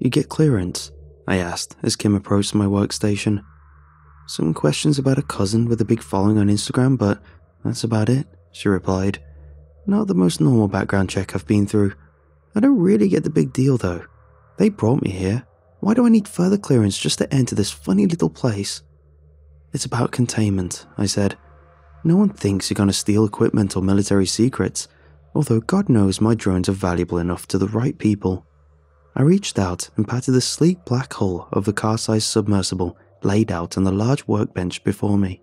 You get clearance?" I asked as Kim approached my workstation. "Some questions about a cousin with a big following on Instagram, but that's about it," she replied. "Not the most normal background check I've been through. I don't really get the big deal though. They brought me here. Why do I need further clearance just to enter this funny little place?" "It's about containment," I said. "No one thinks you're going to steal equipment or military secrets, although God knows my drones are valuable enough to the right people." I reached out and patted the sleek black hull of the car-sized submersible laid out on the large workbench before me.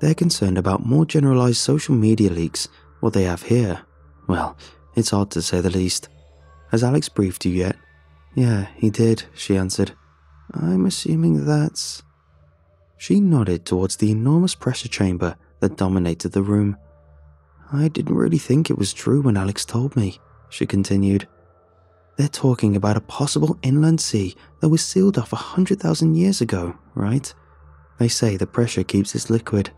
"They're concerned about more generalized social media leaks. What they have here, well, it's odd to say the least. Has Alex briefed you yet?" "Yeah, he did," she answered. "I'm assuming that's..." She nodded towards the enormous pressure chamber that dominated the room. "I didn't really think it was true when Alex told me," she continued. "They're talking about a possible inland sea that was sealed off 100,000 years ago, right? They say the pressure keeps its liquid.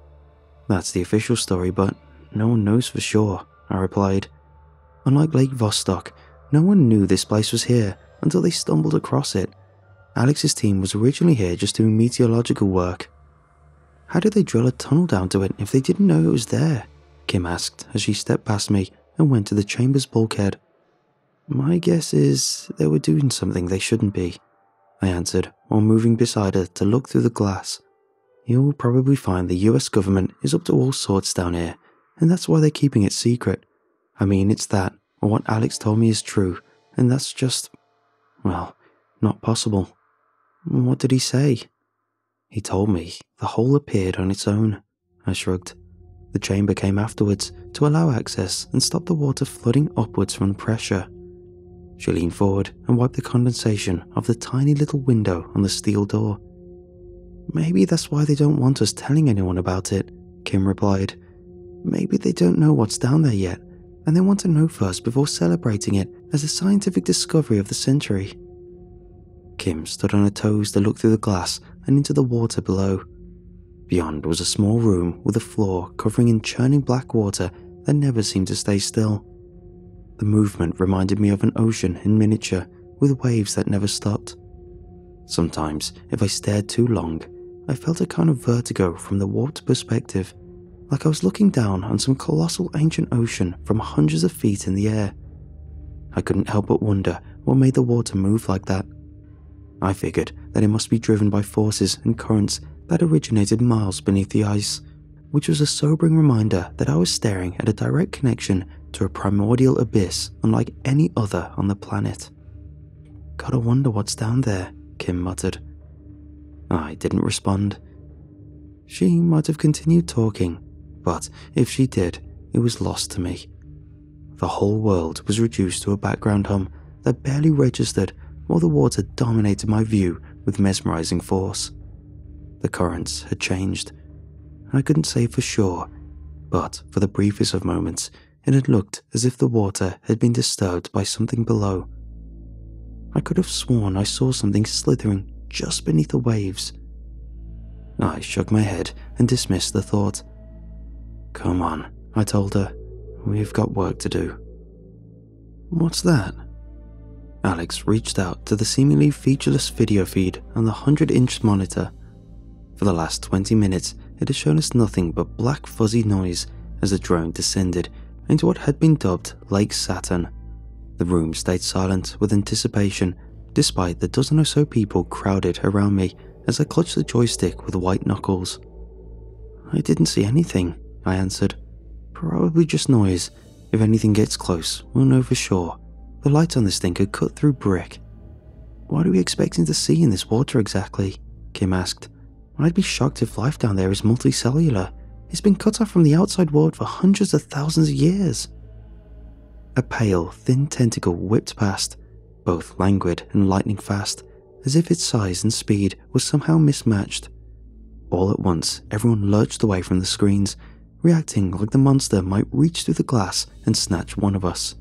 That's the official story, but no one knows for sure," I replied. "Unlike Lake Vostok, no one knew this place was here until they stumbled across it. Alex's team was originally here just doing meteorological work." "How did they drill a tunnel down to it if they didn't know it was there?" Kim asked as she stepped past me and went to the chamber's bulkhead. "My guess is they were doing something they shouldn't be," I answered while moving beside her to look through the glass. "You'll probably find the US government is up to all sorts down here, and that's why they're keeping it secret. I mean, it's that, or what Alex told me is true, and that's just, well, not possible." "What did he say?" "He told me the hole appeared on its own," I shrugged. "The chamber came afterwards to allow access and stop the water flooding upwards from the pressure." She leaned forward and wiped the condensation off the tiny little window on the steel door. "Maybe that's why they don't want us telling anyone about it," Kim replied. "Maybe they don't know what's down there yet, and they want to know first before celebrating it as a scientific discovery of the century." Kim stood on her toes to look through the glass and into the water below. Beyond was a small room with a floor covering in churning black water that never seemed to stay still. The movement reminded me of an ocean in miniature with waves that never stopped. Sometimes, if I stared too long, I felt a kind of vertigo from the warped perspective, like I was looking down on some colossal ancient ocean from hundreds of feet in the air. I couldn't help but wonder what made the water move like that. I figured that it must be driven by forces and currents that originated miles beneath the ice, which was a sobering reminder that I was staring at a direct connection to a primordial abyss unlike any other on the planet. "Gotta wonder what's down there," Kim muttered. I didn't respond. She might have continued talking, but if she did, it was lost to me. The whole world was reduced to a background hum that barely registered while the water dominated my view with mesmerizing force. The currents had changed. I couldn't say for sure, but for the briefest of moments, it had looked as if the water had been disturbed by something below. I could have sworn I saw something slithering just beneath the waves. I shook my head and dismissed the thought. "Come on," I told her. "We've got work to do." "What's that?" Alex reached out to the seemingly featureless video feed on the 100-inch monitor. For the last 20 minutes, it had shown us nothing but black fuzzy noise as the drone descended into what had been dubbed Lake Saturn. The room stayed silent with anticipation, despite the dozen or so people crowded around me as I clutched the joystick with white knuckles. "I didn't see anything," I answered. "Probably just noise. If anything gets close, we'll know for sure. The lights on this thing could cut through brick." "What are we expecting to see in this water exactly?" Kim asked. "I'd be shocked if life down there is multicellular. It's been cut off from the outside world for hundreds of thousands of years." A pale, thin tentacle whipped past, both languid and lightning fast, as if its size and speed were somehow mismatched. All at once, everyone lurched away from the screens, reacting like the monster might reach through the glass and snatch one of us.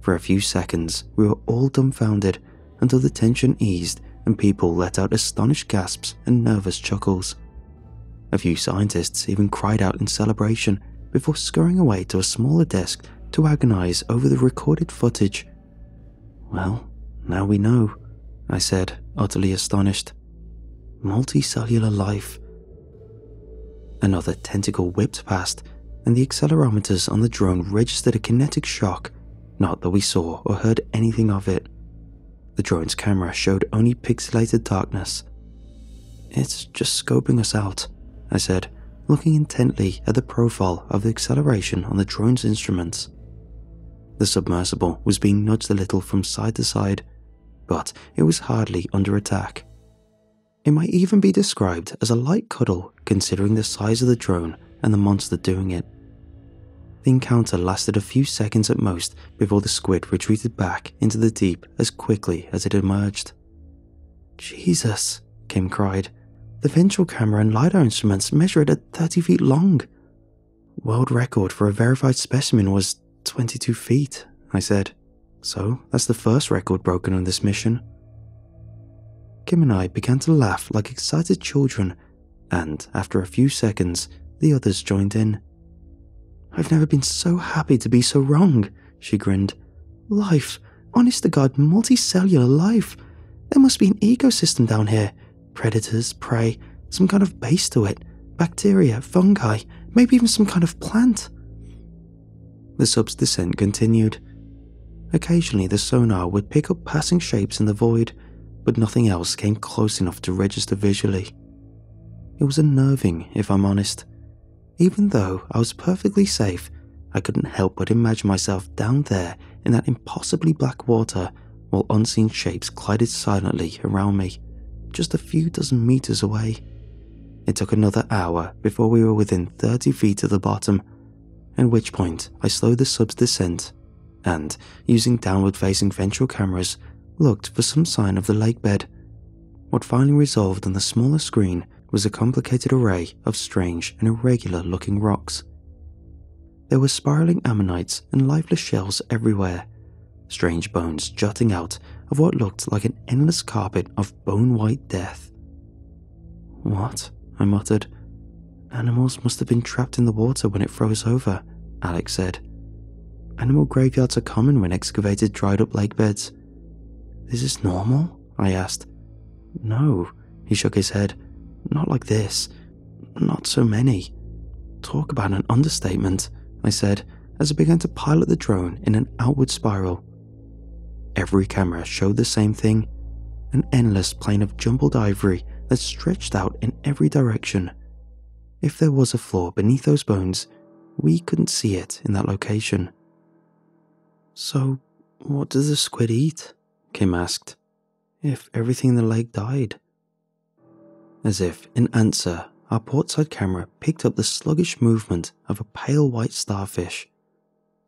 For a few seconds, we were all dumbfounded until the tension eased and people let out astonished gasps and nervous chuckles. A few scientists even cried out in celebration before scurrying away to a smaller desk to agonize over the recorded footage. Well, Now we know, I said, utterly astonished. Multicellular life. Another tentacle whipped past, and the accelerometers on the drone registered a kinetic shock, not that we saw or heard anything of it. The drone's camera showed only pixelated darkness. It's just scoping us out, I said, looking intently at the profile of the acceleration on the drone's instruments. The submersible was being nudged a little from side to side, but it was hardly under attack. It might even be described as a light cuddle considering the size of the drone and the monster doing it. The encounter lasted a few seconds at most before the squid retreated back into the deep as quickly as it emerged. "Jesus," Kim cried. "The ventral camera and LiDAR instruments measure it at 30 feet long." "World record for a verified specimen was 22 feet, I said. "So that's the first record broken on this mission." Kim and I began to laugh like excited children, and after a few seconds, the others joined in. "I've never been so happy to be so wrong," she grinned. "Life, honest to God, multicellular life. There must be an ecosystem down here. Predators, prey, some kind of base to it, bacteria, fungi, maybe even some kind of plant." The sub's descent continued. Occasionally the sonar would pick up passing shapes in the void, but nothing else came close enough to register visually. It was unnerving, if I'm honest. Even though I was perfectly safe, I couldn't help but imagine myself down there in that impossibly black water while unseen shapes glided silently around me, just a few dozen meters away. It took another hour before we were within 30 feet of the bottom, at which point I slowed the sub's descent and, using downward-facing ventral cameras, looked for some sign of the lake bed. What finally resolved on the smaller screen was a complicated array of strange and irregular-looking rocks. There were spiraling ammonites and lifeless shells everywhere, strange bones jutting out of what looked like an endless carpet of bone-white death. "What?" I muttered. "Animals must have been trapped in the water when it froze over," Alex said. "Animal graveyards are common when excavated dried-up lake beds." "Is this normal?" I asked. "No," he shook his head. "Not like this. Not so many." "Talk about an understatement," I said, as I began to pilot the drone in an outward spiral. Every camera showed the same thing, an endless plane of jumbled ivory that stretched out in every direction. If there was a floor beneath those bones, we couldn't see it in that location. "So, what does the squid eat?" Kim asked. "If everything in the lake died." As if in answer, our portside camera picked up the sluggish movement of a pale white starfish.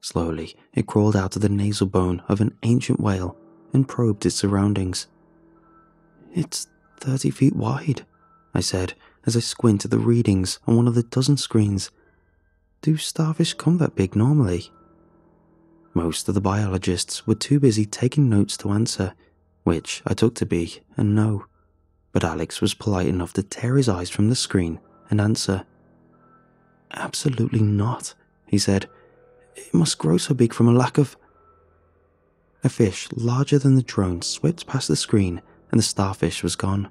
Slowly, it crawled out of the nasal bone of an ancient whale and probed its surroundings. "It's 30 feet wide," I said as I squinted at the readings on one of the dozen screens. "Do starfish come that big normally?" Most of the biologists were too busy taking notes to answer, which I took to be a no. But Alex was polite enough to tear his eyes from the screen and answer. "Absolutely not," he said. "It must grow so big from a lack of—" A fish larger than the drone swept past the screen and the starfish was gone.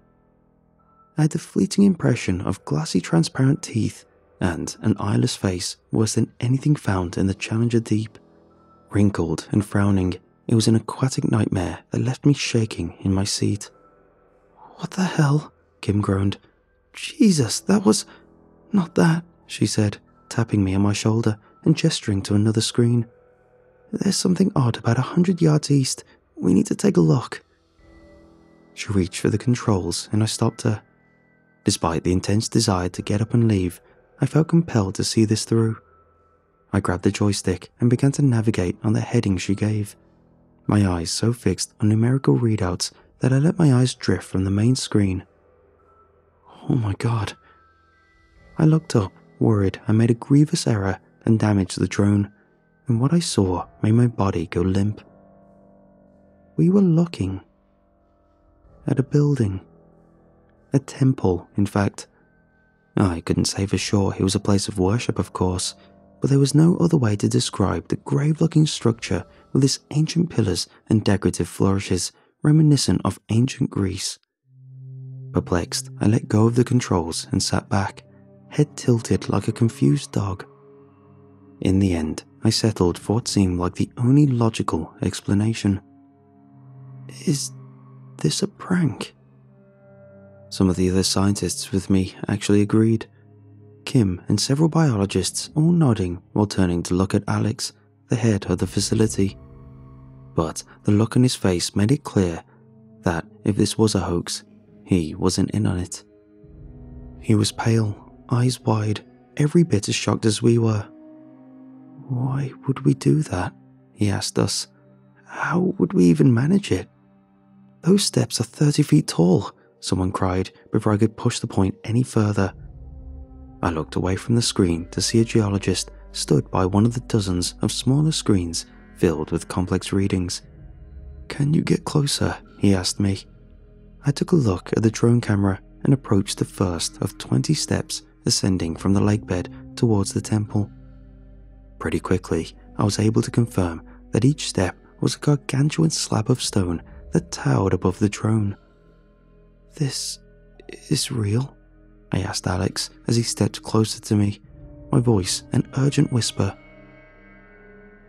I had the fleeting impression of glassy transparent teeth and an eyeless face worse than anything found in the Challenger Deep. Wrinkled and frowning, it was an aquatic nightmare that left me shaking in my seat. "What the hell?" Kim groaned. "Jesus, that was—" "Not that," she said, tapping me on my shoulder and gesturing to another screen. "There's something odd about 100 yards east. We need to take a look." She reached for the controls and I stopped her. Despite the intense desire to get up and leave, I felt compelled to see this through. I grabbed the joystick and began to navigate on the heading she gave, my eyes so fixed on numerical readouts that I let my eyes drift from the main screen. Oh my God. I looked up, worried I made a grievous error and damaged the drone, and what I saw made my body go limp. We were looking at a building. A temple, in fact. I couldn't say for sure it was a place of worship, of course, but there was no other way to describe the grave-looking structure with its ancient pillars and decorative flourishes reminiscent of ancient Greece. Perplexed, I let go of the controls and sat back, head tilted like a confused dog. In the end, I settled for what seemed like the only logical explanation. Is this a prank? Some of the other scientists with me actually agreed. Kim and several biologists all nodding while turning to look at Alex, the head of the facility. But the look on his face made it clear that if this was a hoax, he wasn't in on it. He was pale, eyes wide, every bit as shocked as we were. Why would we do that? He asked us. How would we even manage it? Those steps are 30 feet tall, someone cried before I could push the point any further. I looked away from the screen to see a geologist stood by one of the dozens of smaller screens filled with complex readings. Can you get closer? He asked me. I took a look at the drone camera and approached the first of 20 steps ascending from the lake bed towards the temple. Pretty quickly, I was able to confirm that each step was a gargantuan slab of stone that towered above the drone. This is real? I asked Alex as he stepped closer to me, my voice an urgent whisper.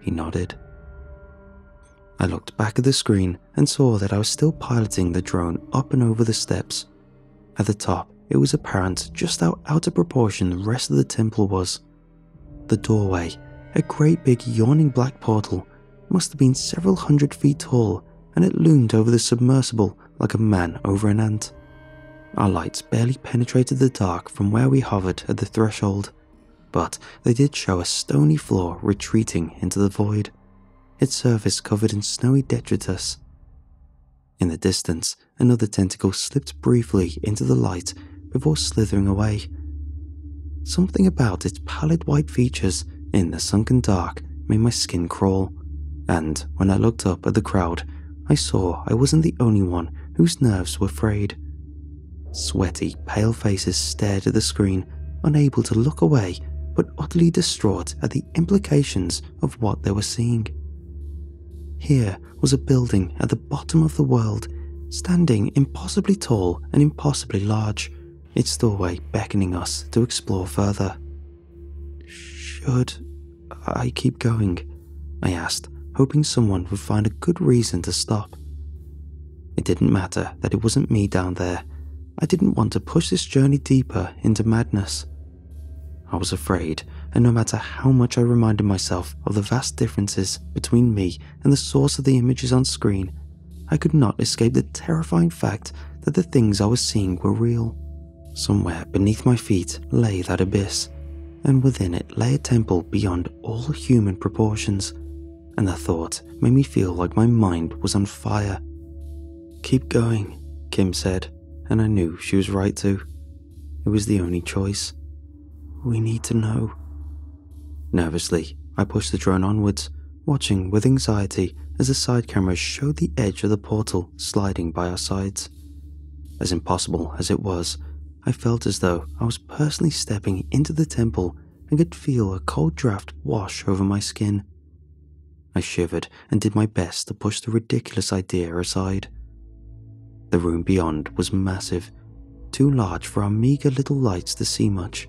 He nodded. I looked back at the screen and saw that I was still piloting the drone up and over the steps. At the top, it was apparent just how out of proportion the rest of the temple was. The doorway, a great big yawning black portal, must have been several hundred feet tall, and it loomed over the submersible like a man over an ant. Our lights barely penetrated the dark from where we hovered at the threshold, but they did show a stony floor retreating into the void, its surface covered in snowy detritus. In the distance, another tentacle slipped briefly into the light before slithering away. Something about its pallid white features in the sunken dark made my skin crawl, and when I looked up at the crowd, I saw I wasn't the only one whose nerves were frayed. Sweaty, pale faces stared at the screen, unable to look away but utterly distraught at the implications of what they were seeing. Here was a building at the bottom of the world, standing impossibly tall and impossibly large, its doorway beckoning us to explore further. Should I keep going? I asked, hoping someone would find a good reason to stop. It didn't matter that it wasn't me down there. I didn't want to push this journey deeper into madness. I was afraid, and no matter how much I reminded myself of the vast differences between me and the source of the images on screen, I could not escape the terrifying fact that the things I was seeing were real. Somewhere beneath my feet lay that abyss, and within it lay a temple beyond all human proportions, and the thought made me feel like my mind was on fire. "Keep going," Kim said. And I knew she was right to. It was the only choice. We need to know. Nervously, I pushed the drone onwards, watching with anxiety as the side cameras showed the edge of the portal sliding by our sides. As impossible as it was, I felt as though I was personally stepping into the temple and could feel a cold draft wash over my skin. I shivered and did my best to push the ridiculous idea aside. The room beyond was massive, too large for our meager little lights to see much.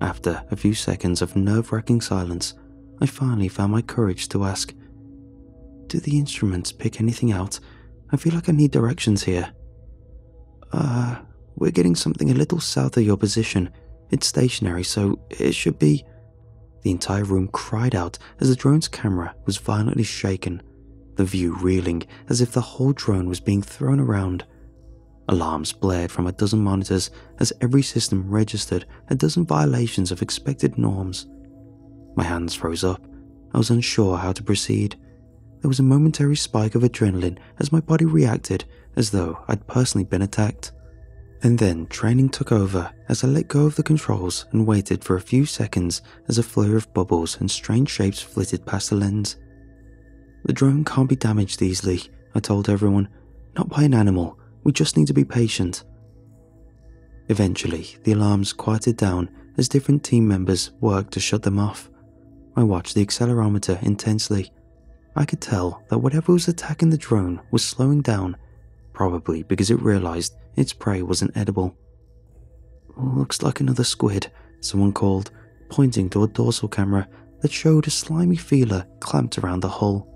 After a few seconds of nerve-wracking silence, I finally found my courage to ask, "Do the instruments pick anything out? I feel like I need directions here." We're getting something a little south of your position. It's stationary, so it should be..." The entire room cried out as the drone's camera was violently shaken, the view reeling as if the whole drone was being thrown around. Alarms blared from a dozen monitors as every system registered a dozen violations of expected norms. My hands froze up. I was unsure how to proceed. There was a momentary spike of adrenaline as my body reacted as though I'd personally been attacked. And then training took over as I let go of the controls and waited for a few seconds as a flare of bubbles and strange shapes flitted past the lens. "The drone can't be damaged easily," I told everyone. "Not by an animal. We just need to be patient." Eventually, the alarms quieted down as different team members worked to shut them off. I watched the accelerometer intensely. I could tell that whatever was attacking the drone was slowing down, probably because it realized its prey wasn't edible. "Looks like another squid," someone called, pointing to a dorsal camera that showed a slimy feeler clamped around the hull.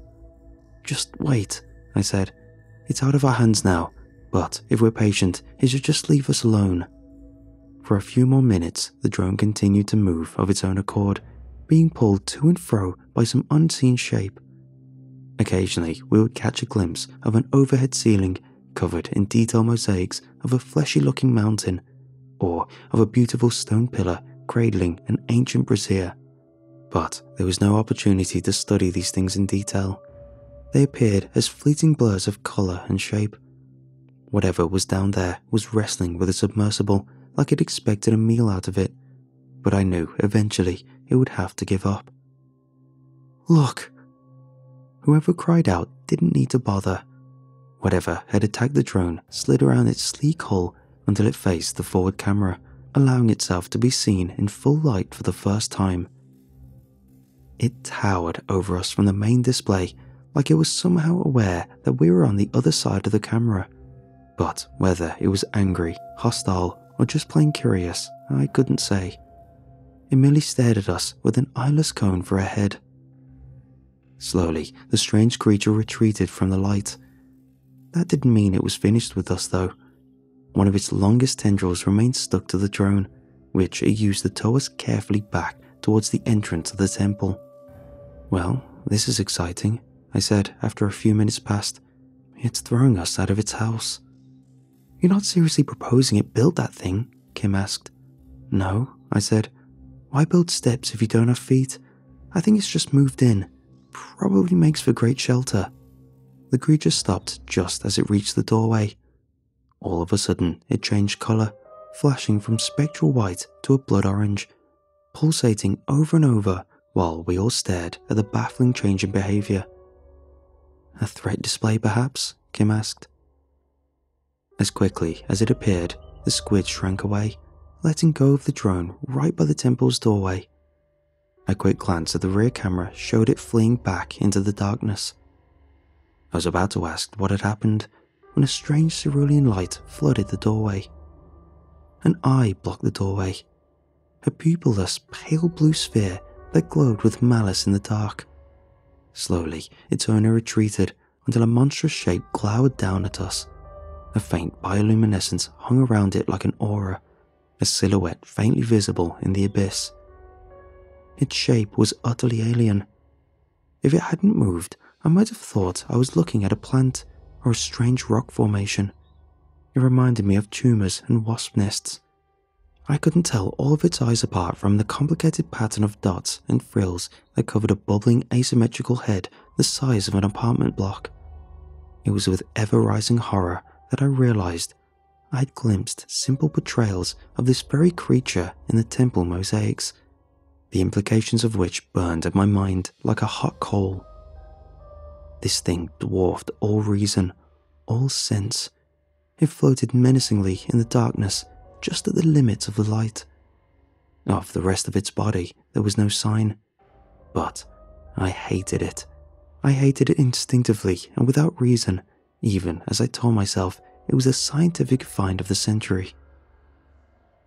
"Just wait," I said. "It's out of our hands now, but if we're patient, it should just leave us alone." For a few more minutes, the drone continued to move of its own accord, being pulled to and fro by some unseen shape. Occasionally, we would catch a glimpse of an overhead ceiling covered in detailed mosaics of a fleshy-looking mountain, or of a beautiful stone pillar cradling an ancient brazier. But there was no opportunity to study these things in detail. They appeared as fleeting blurs of colour and shape. Whatever was down there was wrestling with a submersible like it expected a meal out of it, but I knew eventually it would have to give up. "Look!" Whoever cried out didn't need to bother. Whatever had attacked the drone slid around its sleek hull until it faced the forward camera, allowing itself to be seen in full light for the first time. It towered over us from the main display, like it was somehow aware that we were on the other side of the camera. But whether it was angry, hostile, or just plain curious, I couldn't say. It merely stared at us with an eyeless cone for a head. Slowly, the strange creature retreated from the light. That didn't mean it was finished with us, though. One of its longest tendrils remained stuck to the drone, which it used to tow us carefully back towards the entrance of the temple. "Well, this is exciting," I said after a few minutes passed. "It's throwing us out of its house." "You're not seriously proposing it build that thing?" Kim asked. "No," I said. "Why build steps if you don't have feet? I think it's just moved in. Probably makes for great shelter." The creature stopped just as it reached the doorway. All of a sudden, it changed colour, flashing from spectral white to a blood orange, pulsating over and over while we all stared at the baffling change in behaviour. "A threat display, perhaps?" Kim asked. As quickly as it appeared, the squid shrank away, letting go of the drone right by the temple's doorway. A quick glance at the rear camera showed it fleeing back into the darkness. I was about to ask what had happened when a strange cerulean light flooded the doorway. An eye blocked the doorway, a pupilless pale blue sphere that glowed with malice in the dark. Slowly, its owner retreated until a monstrous shape glowered down at us. A faint bioluminescence hung around it like an aura, a silhouette faintly visible in the abyss. Its shape was utterly alien. If it hadn't moved, I might have thought I was looking at a plant or a strange rock formation. It reminded me of tumors and wasp nests. I couldn't tell all of its eyes apart from the complicated pattern of dots and frills that covered a bubbling asymmetrical head the size of an apartment block. It was with ever-rising horror that I realized I had glimpsed simple portrayals of this very creature in the temple mosaics, the implications of which burned at my mind like a hot coal. This thing dwarfed all reason, all sense. It floated menacingly in the darkness, just at the limits of the light. Of the rest of its body, there was no sign. But I hated it. I hated it instinctively and without reason, even as I told myself it was a scientific find of the century.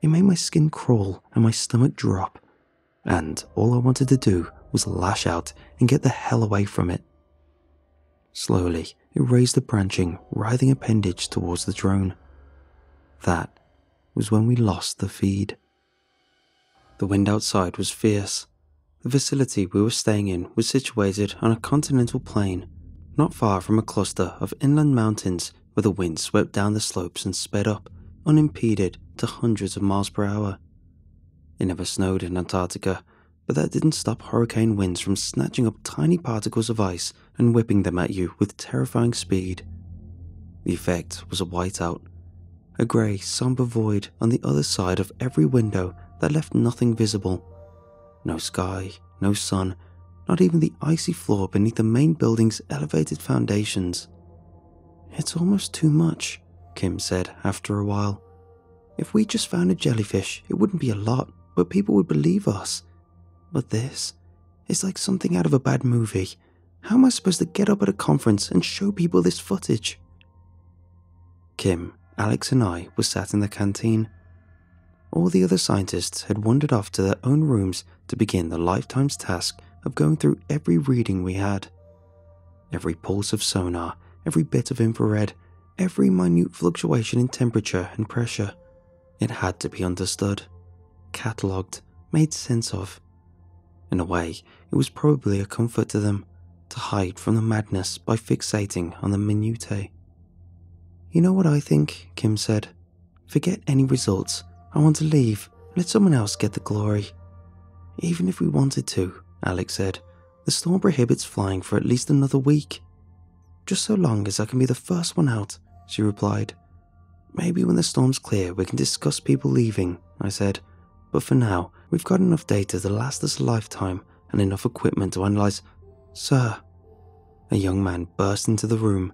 It made my skin crawl and my stomach drop, and all I wanted to do was lash out and get the hell away from it. Slowly, it raised the branching, writhing appendage towards the drone. That was when we lost the feed. The wind outside was fierce. The facility we were staying in was situated on a continental plain, not far from a cluster of inland mountains where the wind swept down the slopes and sped up, unimpeded, to hundreds of miles per hour. It never snowed in Antarctica, but that didn't stop hurricane winds from snatching up tiny particles of ice and whipping them at you with terrifying speed. The effect was a whiteout. A grey, sombre void on the other side of every window that left nothing visible. No sky, no sun, not even the icy floor beneath the main building's elevated foundations. "It's almost too much," Kim said after a while. "If we just found a jellyfish, it wouldn't be a lot, but people would believe us. But this, it's like something out of a bad movie. How am I supposed to get up at a conference and show people this footage? Kim, Alex and I were sat in the canteen. All the other scientists had wandered off to their own rooms to begin the lifetime's task of going through every reading we had. Every pulse of sonar, every bit of infrared, every minute fluctuation in temperature and pressure. It had to be understood, catalogued, made sense of. In a way, it was probably a comfort to them to hide from the madness by fixating on the minutiae. "You know what I think," Kim said. "Forget any results. I want to leave. Let someone else get the glory." "Even if we wanted to," Alex said, "the storm prohibits flying for at least another week." "Just so long as I can be the first one out," she replied. "Maybe when the storm's clear we can discuss people leaving," I said. "But for now, we've got enough data to last us a lifetime and enough equipment to analyze—" "Sir!" A young man burst into the room.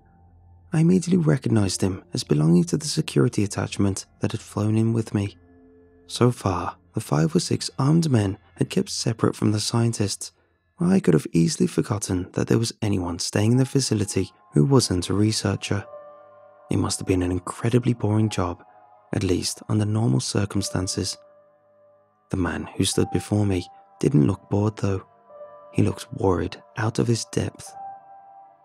I immediately recognized him as belonging to the security attachment that had flown in with me. So far, the 5 or 6 armed men had kept separate from the scientists, where I could have easily forgotten that there was anyone staying in the facility who wasn't a researcher. It must have been an incredibly boring job, at least under normal circumstances. The man who stood before me didn't look bored though. He looked worried, out of his depth.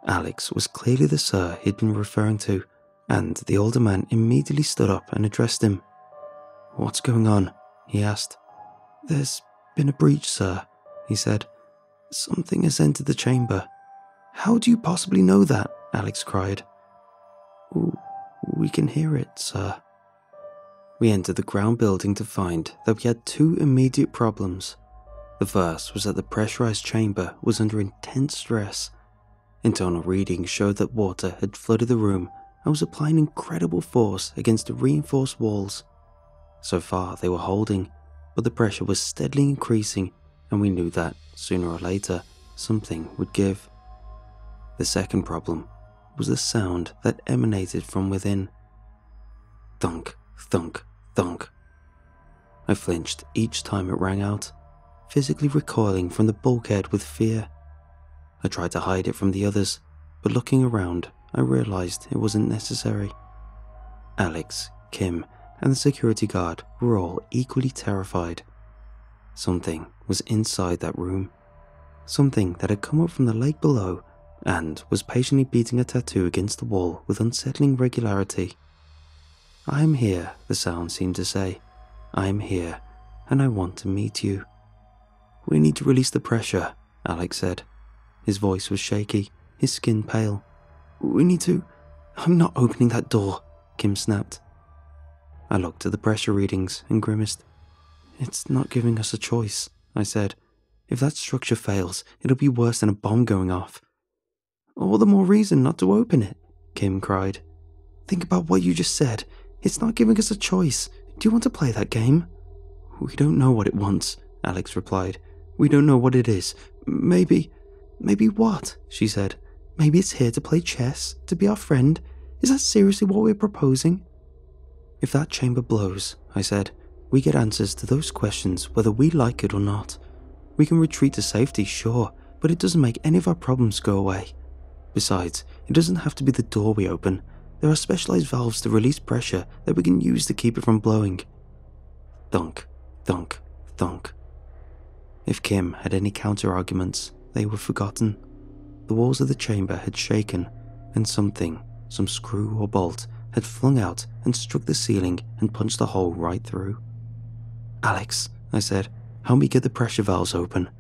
Alex was clearly the sir he'd been referring to, and the older man immediately stood up and addressed him. "What's going on?" he asked. "There's been a breach, sir," he said. "Something has entered the chamber." "How do you possibly know that?" Alex cried. "We can hear it, sir." We entered the ground building to find that we had 2 immediate problems. The first was that the pressurized chamber was under intense stress. Internal readings showed that water had flooded the room and was applying incredible force against the reinforced walls. So far they were holding, but the pressure was steadily increasing, and we knew that, sooner or later, something would give. The second problem was the sound that emanated from within. Thunk, thunk, thunk. I flinched each time it rang out, physically recoiling from the bulkhead with fear. I tried to hide it from the others, but looking around, I realized it wasn't necessary. Alex, Kim, and the security guard were all equally terrified. Something was inside that room. Something that had come up from the lake below and was patiently beating a tattoo against the wall with unsettling regularity. "I am here," the sound seemed to say. "I am here, and I want to meet you." "We need to release the pressure," Alex said. His voice was shaky, his skin pale. "We need to—" "I'm not opening that door," Kim snapped. I looked at the pressure readings and grimaced. "It's not giving us a choice," I said. "If that structure fails, it'll be worse than a bomb going off." "All the more reason not to open it," Kim cried. "Think about what you just said. It's not giving us a choice. Do you want to play that game?" "We don't know what it wants," Alex replied. "We don't know what it is. Maybe—" "Maybe what?" she said. "Maybe it's here to play chess, to be our friend? Is that seriously what we're proposing?" "If that chamber blows," I said, "we get answers to those questions whether we like it or not. We can retreat to safety, sure, but it doesn't make any of our problems go away. Besides, it doesn't have to be the door we open. There are specialized valves to release pressure that we can use to keep it from blowing." Thunk, thunk, thunk. If Kim had any counter-arguments, they were forgotten. The walls of the chamber had shaken, and something, some screw or bolt, had flung out and struck the ceiling and punched a hole right through. "Alex," I said, "help me get the pressure valves open."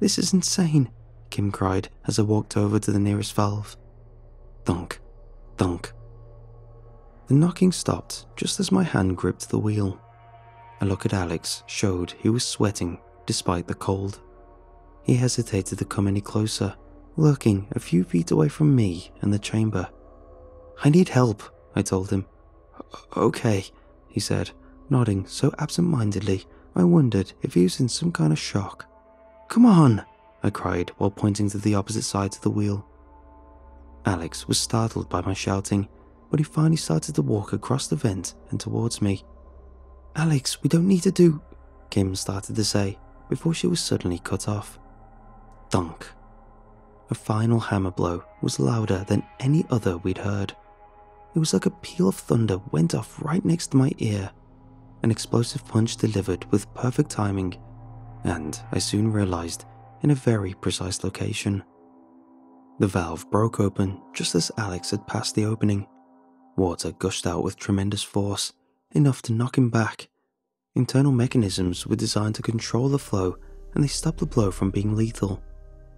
"This is insane," Kim cried as I walked over to the nearest valve. Thunk, thunk. The knocking stopped just as my hand gripped the wheel. A look at Alex showed he was sweating despite the cold. He hesitated to come any closer, lurking a few feet away from me and the chamber. "I need help," I told him. "Okay," he said, nodding so absent-mindedly I wondered if he was in some kind of shock. "Come on," I cried while pointing to the opposite side of the wheel. Alex was startled by my shouting, but he finally started to walk across the vent and towards me. "Alex, we don't need to do—" Kim started to say before she was suddenly cut off. Thunk. Her final hammer blow was louder than any other we'd heard. It was like a peal of thunder went off right next to my ear, an explosive punch delivered with perfect timing, and I soon realized in a very precise location. The valve broke open just as Alex had passed the opening. Water gushed out with tremendous force, enough to knock him back. Internal mechanisms were designed to control the flow, and they stopped the blow from being lethal.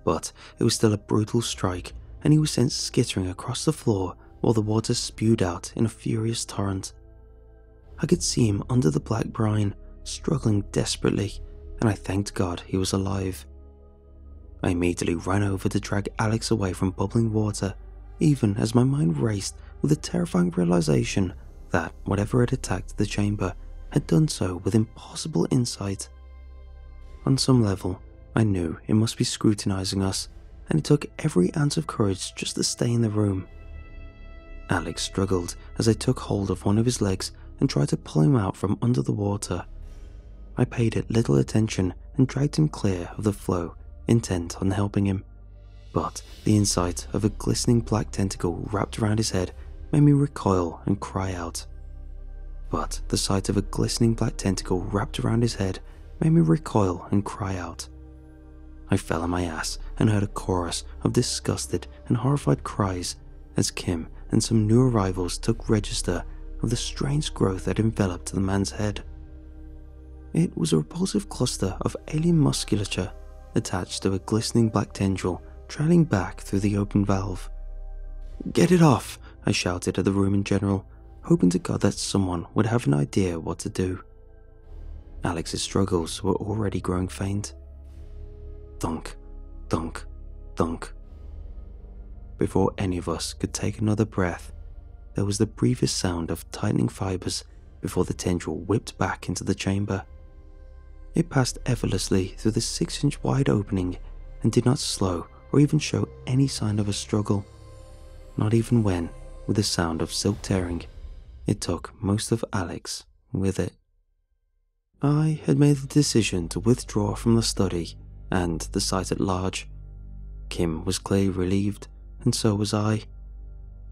But it was still a brutal strike, and he was sent skittering across the floor while the water spewed out in a furious torrent. I could see him under the black brine, struggling desperately, and I thanked God he was alive. I immediately ran over to drag Alex away from bubbling water, even as my mind raced with a terrifying realization that whatever had attacked the chamber had done so with impossible insight. On some level, I knew it must be scrutinizing us, and it took every ounce of courage just to stay in the room. Alex struggled as I took hold of one of his legs and tried to pull him out from under the water. I paid it little attention and dragged him clear of the flow, intent on helping him. But the insight of a glistening black tentacle wrapped around his head made me recoil and cry out. I fell on my ass and heard a chorus of disgusted and horrified cries as Kim and some new arrivals took register of the strange growth that enveloped the man's head. It was a repulsive cluster of alien musculature attached to a glistening black tendril trailing back through the open valve. "Get it off!" I shouted at the room in general, hoping to God that someone would have an idea what to do. Alex's struggles were already growing faint. Thunk, thunk, thunk. Before any of us could take another breath, there was the briefest sound of tightening fibers before the tendril whipped back into the chamber. It passed effortlessly through the 6-inch wide opening and did not slow or even show any sign of a struggle, not even when, with the sound of silk tearing, it took most of Alex with it. I had made the decision to withdraw from the study and the site at large. Kim was clearly relieved, and so was I.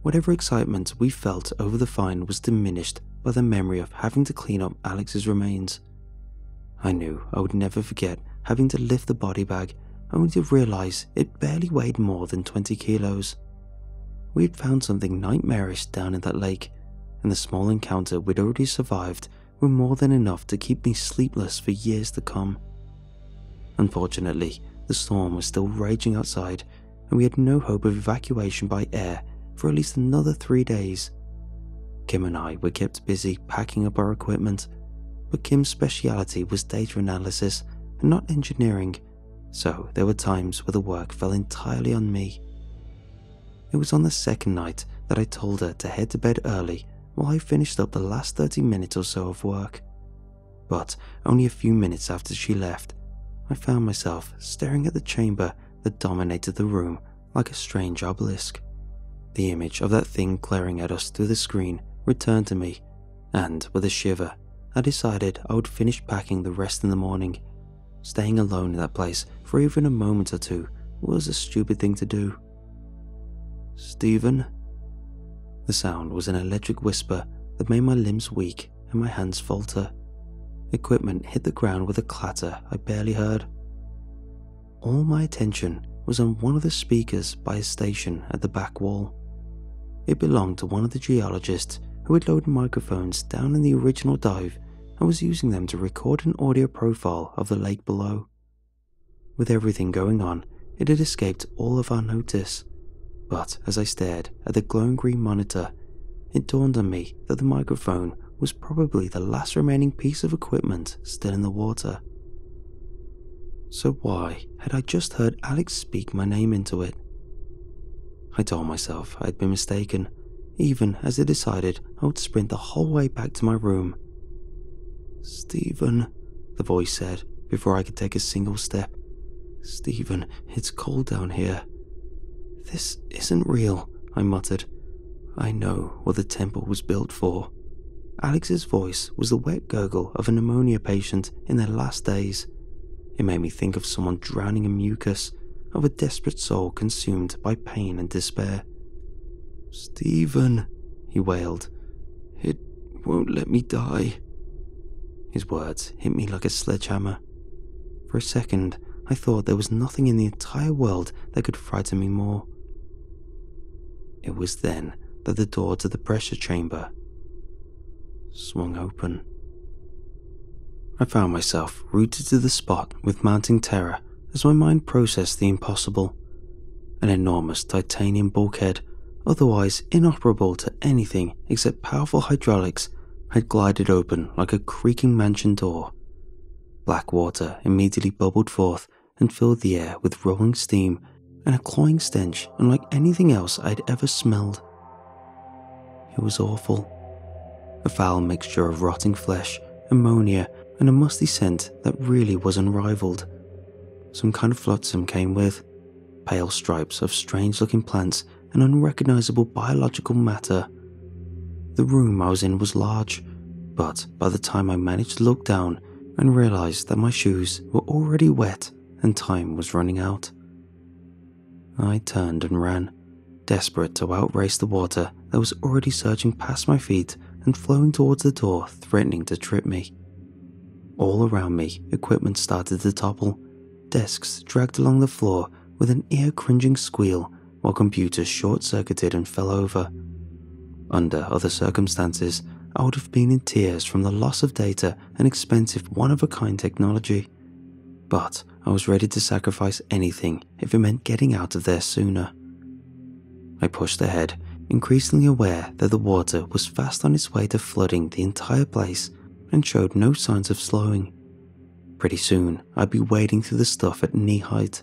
Whatever excitement we felt over the find was diminished by the memory of having to clean up Alex's remains. I knew I would never forget having to lift the body bag, only to realize it barely weighed more than 20 kilos. We had found something nightmarish down in that lake, and the small encounter we'd already survived were more than enough to keep me sleepless for years to come. Unfortunately, the storm was still raging outside, and we had no hope of evacuation by air for at least another 3 days. Kim and I were kept busy packing up our equipment, but Kim's speciality was data analysis and not engineering, so there were times where the work fell entirely on me. It was on the second night that I told her to head to bed early while I finished up the last 30 minutes or so of work. But only a few minutes after she left, I found myself staring at the chamber that dominated the room like a strange obelisk. The image of that thing glaring at us through the screen returned to me, and with a shiver, I decided I would finish packing the rest in the morning. Staying alone in that place for even a moment or two was a stupid thing to do. "Stephen?" The sound was an electric whisper that made my limbs weak and my hands falter. Equipment hit the ground with a clatter I barely heard. All my attention was on one of the speakers by a station at the back wall. It belonged to one of the geologists who had loaded microphones down in the original dive and was using them to record an audio profile of the lake below. With everything going on, it had escaped all of our notice, but as I stared at the glowing green monitor, it dawned on me that the microphone was probably the last remaining piece of equipment still in the water. So why had I just heard Alex speak my name into it? I told myself I had been mistaken, even as I decided I would sprint the whole way back to my room. "Stephen," the voice said before I could take a single step. "Stephen, it's cold down here." "This isn't real," I muttered. "I know what the temple was built for." Alex's voice was the wet gurgle of a pneumonia patient in their last days. It made me think of someone drowning in mucus, of a desperate soul consumed by pain and despair. "Stephen," he wailed, "it won't let me die." His words hit me like a sledgehammer. For a second, I thought there was nothing in the entire world that could frighten me more. It was then that the door to the pressure chamber swung open. I found myself rooted to the spot with mounting terror as my mind processed the impossible. An enormous titanium bulkhead, otherwise inoperable to anything except powerful hydraulics, had glided open like a creaking mansion door. Black water immediately bubbled forth and filled the air with rolling steam and a cloying stench unlike anything else I'd ever smelled. It was awful. A foul mixture of rotting flesh, ammonia, and a musty scent that really was unrivaled. Some kind of flotsam came with pale stripes of strange-looking plants and unrecognizable biological matter. The room I was in was large, but by the time I managed to look down and realized that my shoes were already wet and time was running out, I turned and ran, desperate to outrace the water that was already surging past my feet and flowing towards the door, threatening to trip me. All around me, equipment started to topple. Desks dragged along the floor with an ear-cringing squeal, while computers short-circuited and fell over. Under other circumstances, I would have been in tears from the loss of data and expensive one-of-a-kind technology. But I was ready to sacrifice anything if it meant getting out of there sooner. I pushed ahead, increasingly aware that the water was fast on its way to flooding the entire place and showed no signs of slowing. Pretty soon, I'd be wading through the stuff at knee height.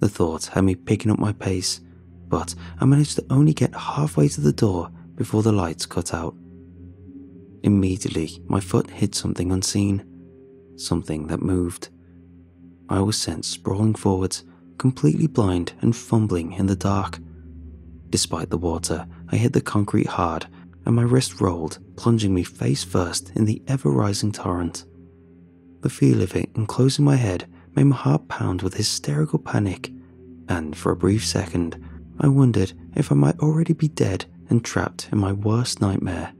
The thought had me picking up my pace, but I managed to only get halfway to the door before the lights cut out. Immediately, my foot hit something unseen, something that moved. I was sent sprawling forwards, completely blind and fumbling in the dark. Despite the water, I hit the concrete hard, and my wrist rolled, plunging me face first in the ever-rising torrent. The feel of it enclosing my head made my heart pound with hysterical panic, and for a brief second, I wondered if I might already be dead and trapped in my worst nightmare.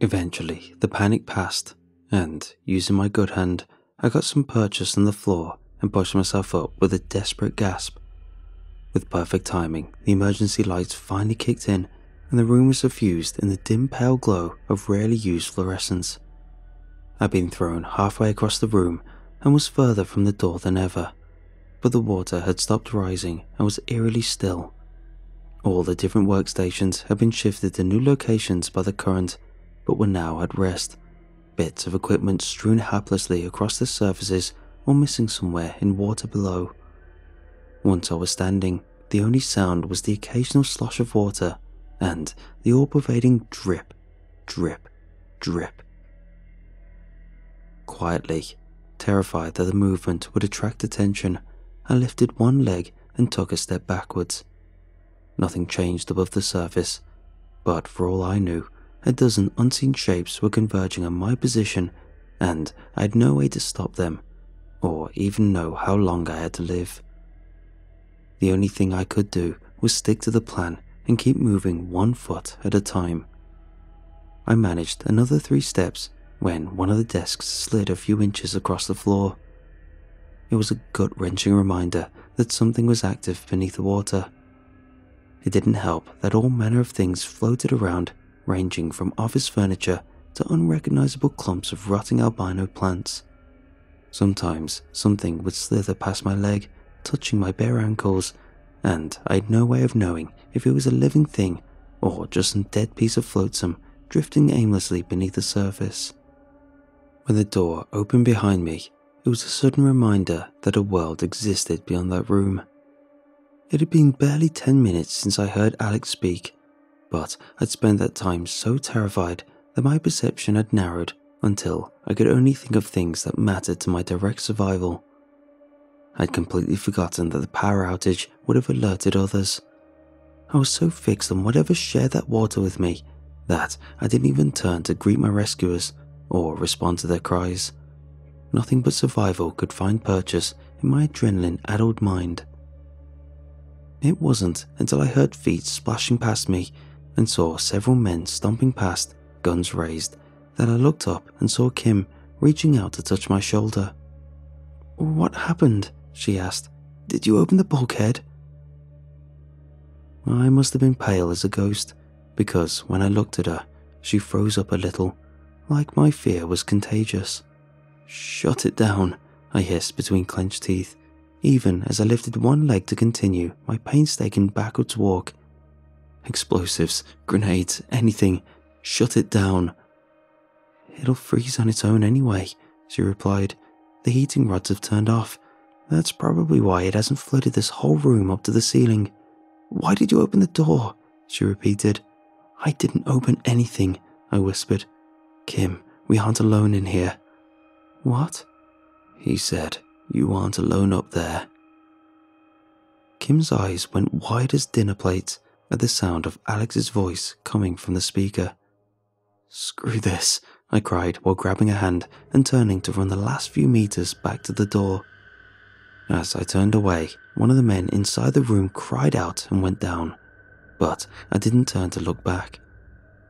Eventually, the panic passed, and, using my good hand, I got some purchase on the floor and pushed myself up with a desperate gasp. With perfect timing, the emergency lights finally kicked in, and the room was suffused in the dim pale glow of rarely used fluorescence. I'd been thrown halfway across the room and was further from the door than ever, but the water had stopped rising and was eerily still. All the different workstations had been shifted to new locations by the current, but were now at rest, bits of equipment strewn haplessly across the surfaces or missing somewhere in water below. Once I was standing, the only sound was the occasional slosh of water and the all-pervading drip, drip, drip. Quietly, terrified that the movement would attract attention, I lifted one leg and took a step backwards. Nothing changed above the surface, but for all I knew, a dozen unseen shapes were converging on my position, and I had no way to stop them, or even know how long I had to live. The only thing I could do was stick to the plan and keep moving one foot at a time. I managed another 3 steps when one of the desks slid a few inches across the floor. It was a gut-wrenching reminder that something was active beneath the water. It didn't help that all manner of things floated around, ranging from office furniture to unrecognizable clumps of rotting albino plants. Sometimes something would slither past my leg, touching my bare ankles, and I had no way of knowing if it was a living thing or just some dead piece of flotsam drifting aimlessly beneath the surface. When the door opened behind me, it was a sudden reminder that a world existed beyond that room. It had been barely 10 minutes since I heard Alex speak, but I'd spent that time so terrified that my perception had narrowed until I could only think of things that mattered to my direct survival. I'd completely forgotten that the power outage would have alerted others. I was so fixed on whatever shared that water with me that I didn't even turn to greet my rescuers or respond to their cries. Nothing but survival could find purchase in my adrenaline-addled mind. It wasn't until I heard feet splashing past me and saw several men stomping past, guns raised, that I looked up and saw Kim reaching out to touch my shoulder. "What happened?" she asked. "Did you open the bulkhead?" I must have been pale as a ghost, because when I looked at her, she froze up a little, like my fear was contagious. "Shut it down," I hissed between clenched teeth, even as I lifted one leg to continue my painstaking backwards walk. "Explosives, grenades, anything. Shut it down." "It'll freeze on its own anyway," she replied. "The heating rods have turned off. That's probably why it hasn't flooded this whole room up to the ceiling." "Why did you open the door?" she repeated. "I didn't open anything," I whispered. "Kim, we aren't alone in here." "What?" "He said, you aren't alone up there." Kim's eyes went wide as dinner plates at the sound of Alex's voice coming from the speaker. "Screw this," I cried while grabbing her hand and turning to run the last few meters back to the door. As I turned away, one of the men inside the room cried out and went down, but I didn't turn to look back,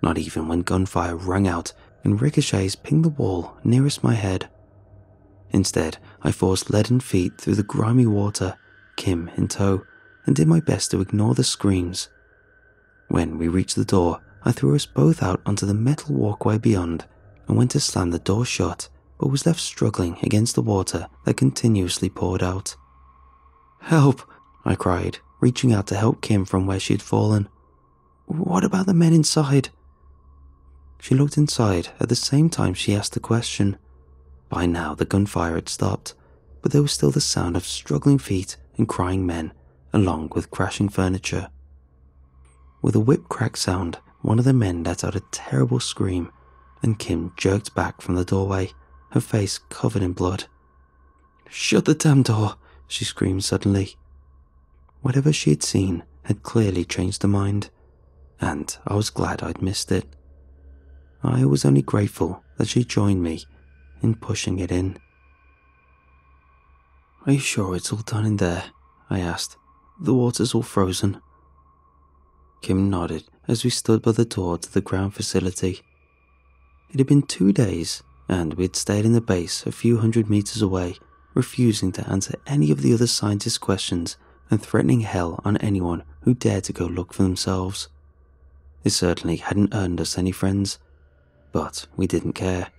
not even when gunfire rang out and ricochets pinged the wall nearest my head. Instead, I forced leaden feet through the grimy water, Kim in tow, and did my best to ignore the screams. When we reached the door, I threw us both out onto the metal walkway beyond and went to slam the door shut, but was left struggling against the water that continuously poured out. "Help!" I cried, reaching out to help Kim from where she had fallen. "What about the men inside?" She looked inside at the same time she asked the question. By now the gunfire had stopped, but there was still the sound of struggling feet and crying men, along with crashing furniture. With a whip-crack sound, one of the men let out a terrible scream, and Kim jerked back from the doorway, her face covered in blood. "Shut the damn door!" she screamed suddenly. Whatever she had seen had clearly changed her mind, and I was glad I'd missed it. I was only grateful that she joined me in pushing it in. "Are you sure it's all done in there?" I asked. "The water's all frozen." Kim nodded as we stood by the door to the ground facility. It had been 2 days, and we had stayed in the base a few hundred meters away, refusing to answer any of the other scientists' questions and threatening hell on anyone who dared to go look for themselves. It certainly hadn't earned us any friends, but we didn't care.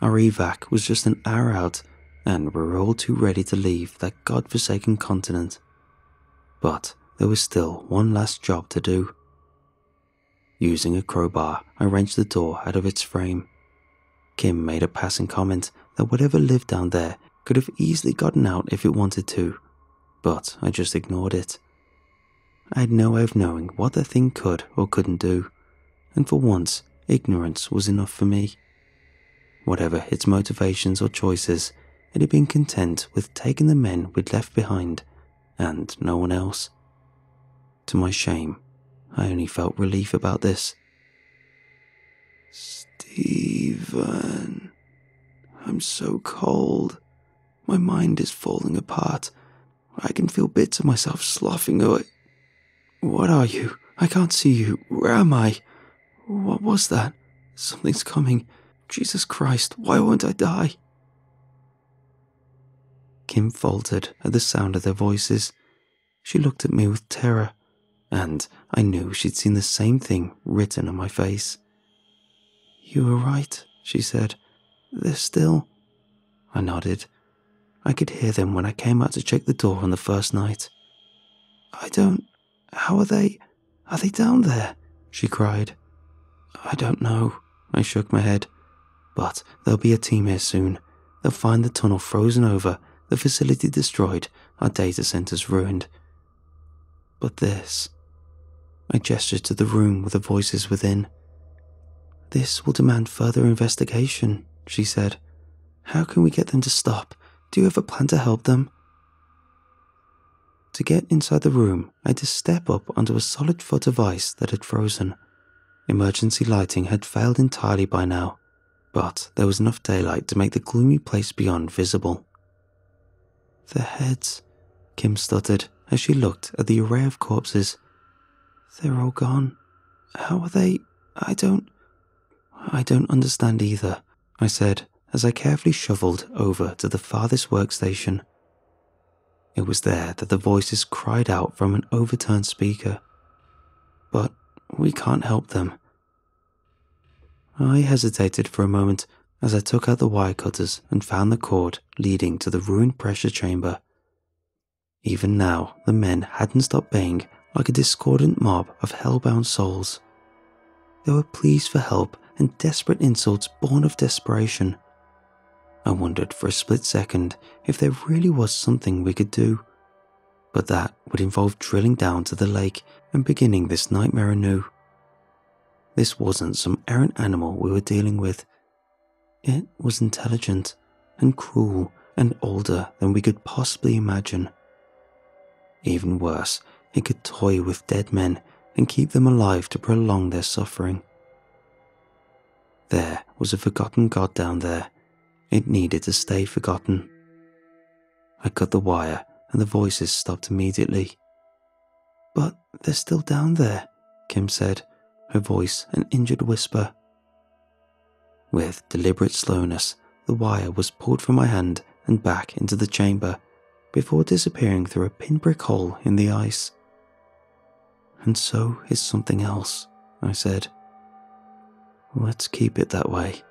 Our evac was just an hour out, and we were all too ready to leave that godforsaken continent. But there was still one last job to do. Using a crowbar, I wrenched the door out of its frame. Kim made a passing comment that whatever lived down there could have easily gotten out if it wanted to, but I just ignored it. I had no way of knowing what the thing could or couldn't do, and for once, ignorance was enough for me. Whatever its motivations or choices, it had been content with taking the men we'd left behind, and no one else. To my shame, I only felt relief about this. "Stephen, I'm so cold. My mind is falling apart. I can feel bits of myself sloughing away. What are you? I can't see you. Where am I? What was that? Something's coming. Jesus Christ, why won't I die?" Kim faltered at the sound of their voices. She looked at me with terror, and I knew she'd seen the same thing written on my face. "You were right," she said. "They're still..." I nodded. I could hear them when I came out to check the door on the first night. "I don't... How are they... Are they down there?" she cried. "I don't know," I shook my head. "But there'll be a team here soon. They'll find the tunnel frozen over, the facility destroyed, our data centers ruined. But this..." I gestured to the room with the voices within. "This will demand further investigation," she said. "How can we get them to stop? Do you have a plan to help them?" To get inside the room, I had to step up onto a solid foot of ice that had frozen. Emergency lighting had failed entirely by now, but there was enough daylight to make the gloomy place beyond visible. Their heads, Kim stuttered as she looked at the array of corpses. They're all gone. How are they? I don't understand either, I said as I carefully shoveled over to the farthest workstation. It was there that the voices cried out from an overturned speaker. But we can't help them. I hesitated for a moment as I took out the wire cutters and found the cord leading to the ruined pressure chamber. Even now, the men hadn't stopped baying like a discordant mob of hellbound souls. There were pleas for help and desperate insults born of desperation. I wondered for a split second if there really was something we could do, but that would involve drilling down to the lake and beginning this nightmare anew. This wasn't some errant animal we were dealing with. It was intelligent and cruel and older than we could possibly imagine. Even worse, it could toy with dead men and keep them alive to prolong their suffering. There was a forgotten god down there. It needed to stay forgotten. I cut the wire and the voices stopped immediately. But they're still down there, Kim said, her voice an injured whisper. With deliberate slowness, the wire was pulled from my hand and back into the chamber before disappearing through a pinprick hole in the ice. And so is something else, I said. Let's keep it that way.